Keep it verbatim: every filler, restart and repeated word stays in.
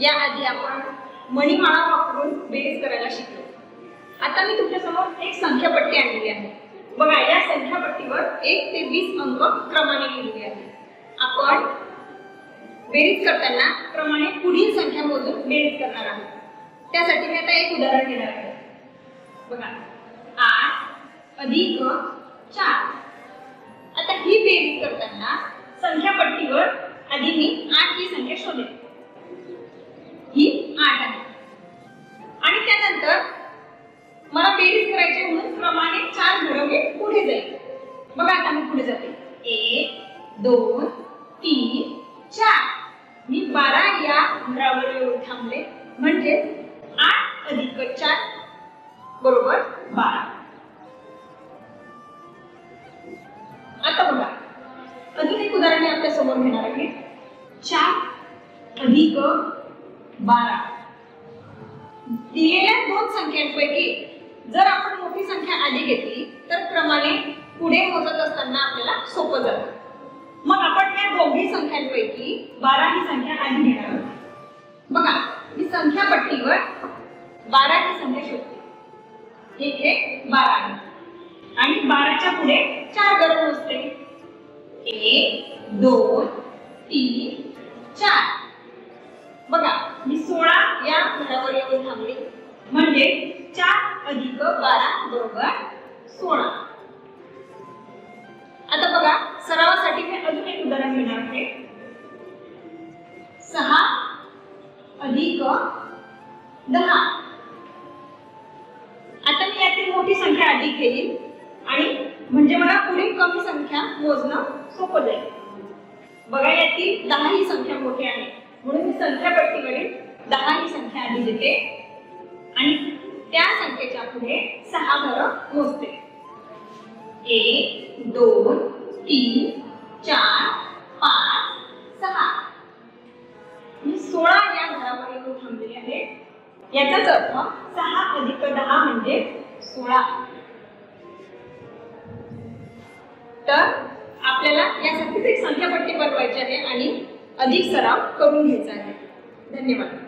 या आधी आपण मणिमाळा वापरून बेरीज करायला शिकलो। आता मी तुमच्यासमोर एक संख्यापट्टी आणली आहे। बघा या संख्यापट्टीवर एक ते वीस अंक क्रमाने लिहिलेले आहेत। आपण बेरीज करताना क्रमाने पुढील संख्या मोजून बेरीज करणार आहोत। त्यासाठी मी आता एक उदाहरण घेणार आहे। बघा आठ अधिक चार। आता ही बेरीज करताना संख्यापट्टीवर आधी मी आठ ही संख्या शोधेन। ही आठ आहे आणि त्यानंतर मला बेरीज करायचे म्हणून क्रमाने चार घडवले पुढे जाईल। बघा आता मी पुढे जाते। एक दोन तीन चार। मी बारा या घरावर येऊन थांबले म्हणजे आठ अधिक चार बरोबर बारा। आता बघा अजून एक उदाहरण मी आपल्या समोर घेणार आहे। चार अधिक बारा। दिलेल्या दोन संख्यांपैकी जर आपण मोठी संख्या आधी घेतली तर क्रमाने पुढे मोजत असताना आपल्याला सोपं जातं। मग आपण या दोन्ही संख्यांपैकी बारा ही संख्या आधी घेणार आहोत। बघा ही संख्यापट्टीवर बारा ही संख्या शोधते। इथे बारा आहे आणि बाराच्या पुढे चार गरज असते। एक दोन तीन चार। बघा मी सोळा या घरावर येऊन थांबले म्हणजे चार अधिक बारा बरोबर सोळा। आता बघा सरावासाठी मी अजून एक उदाहरण घेणार आहे। सहा अधिक दहा। आता मी यातील मोठी संख्या अधिक घेईल आणि म्हणजे मला पुढे कमी संख्या मोजणं सोपं जाईल। बघा यातील दहा ही संख्या मोठी आहे म्हणून मी संख्यापट्टीकडे दहा ही संख्या आधी देते आणि त्या संख्येच्या पुढे सहा घरं मोजते। एक दोन तीन चार पाच सहा। मी सोळा या घरावर येऊन थांबलेली आहे। याचाच अर्थ सहा अधिक दहा म्हणजे सोळा। तर आपल्याला यासाठीच एक संख्यापट्टी बनवायची आहे आणि अधिक सराव करून घ्यायचा आहे। धन्यवाद।